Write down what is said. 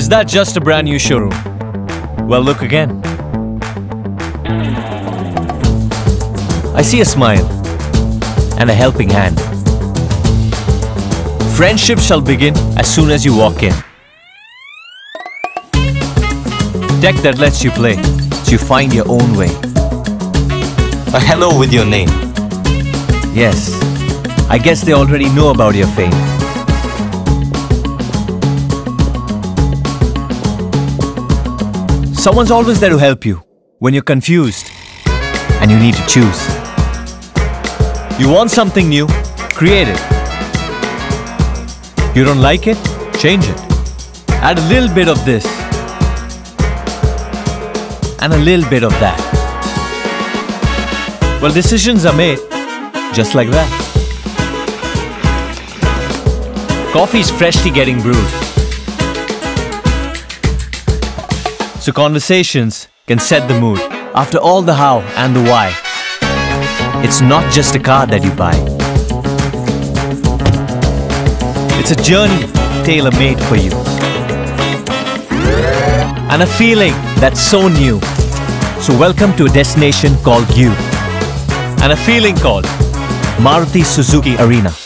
Is that just a brand new showroom? Well, look again. I see a smile and a helping hand. Friendship shall begin as soon as you walk in. Tech that lets you play, so you find your own way. A hello with your name. Yes, I guess they already know about your fame. Someone's always there to help you when you're confused and you need to choose. You want something new? Create it. You don't like it? Change it. Add a little bit of this and a little bit of that. Well, decisions are made just like that. Coffee's freshly getting brewed. So conversations can set the mood. After all the how and the why, it's not just a car that you buy. It's a journey tailor-made for you. And a feeling that's so new. So welcome to a destination called you. And a feeling called Maruti Suzuki Arena.